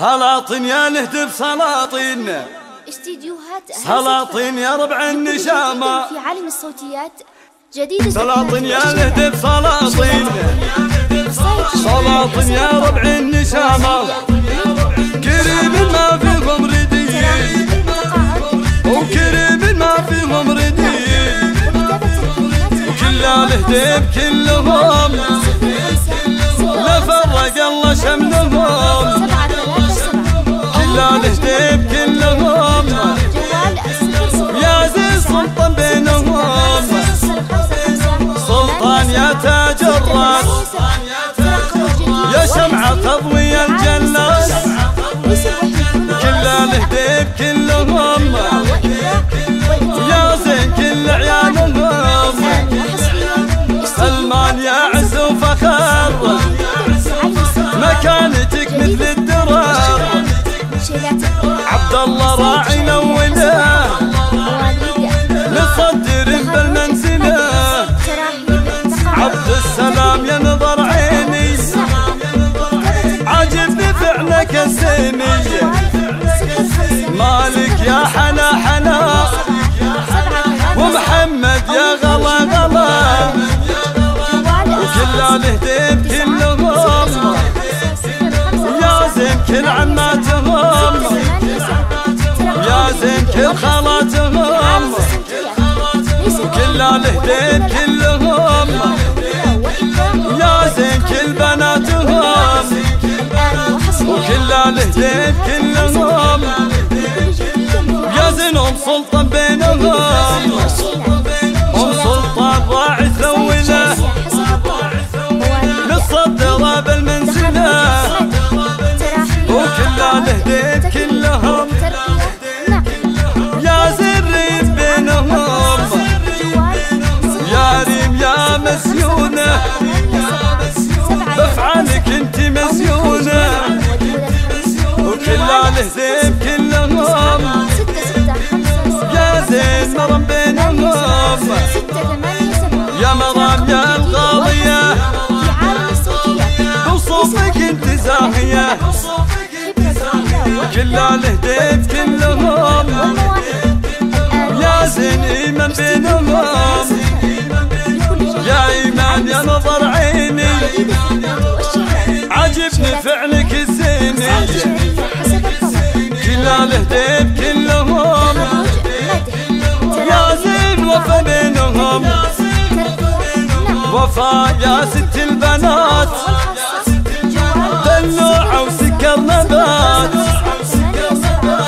سلاطين يا نهدب سلاطين استديوهات سلاطين يا ربع النشامة في عالم الصوتيات جديد سلاطين يا نهدب سلاطين سلاطين يا ربع النشامة كريم ما فيهم رديين وكريم ما فيهم رديين وكل الهديب كلهم لا فرق الله شملهم الهديب كلهم يا عزيز سلطان بينهم سلطان يا تاج الراس يا شمعة تضوي الجنة كل الهديب كلهم يا زين كل عيالهم سلمان يا عز وفخر مكانتك مثل الدرر عبد الله راعينا وله نصدر بالمنزله عبد السلام يا نظر عيني عجبني فعلك السيمي مالك يا حنا حنا ومحمد يا غلا غلا وكل الهديب كلهم يا زين كل عماتهم كل خالاتهم وكل الهديب كلهم يا زين كل بناتهم وكل الهديب كلهم يا زينهم سلطان بينهم وسلطان راعي ثوله متصدره بالمنزله وكل الهديب كلهم مزيونة بفعالك انت مزيونة وكل الهديب كلهم يا زين مرم بينهم يا مرام يا الغالية وصوفك انت زاهية وكل الهديب كلهم يا زين ايمن بينهم يا إيمان يا نظر عيني عجبني فعلك الزيني كل الهديب كلهم يا زين وفا بينهم وفا يا ست البنات دلوعة وسكر نبات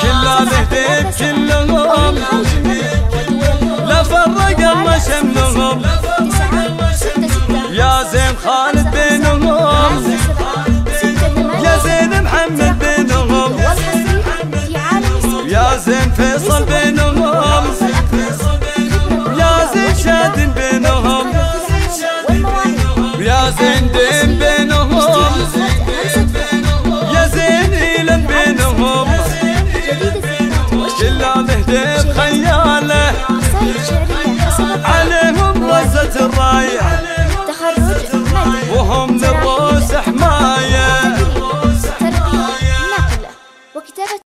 كل الهديب كلهم لا فرق الله شملهم يا زين خالد بينهم يا زين محمد بينهم يا زين فيصل بينهم يا زين شادن بينهم يا زين دين بينهم يا زين إيلم بينهم كل الهديب خياله عليهم رزة الراية وهم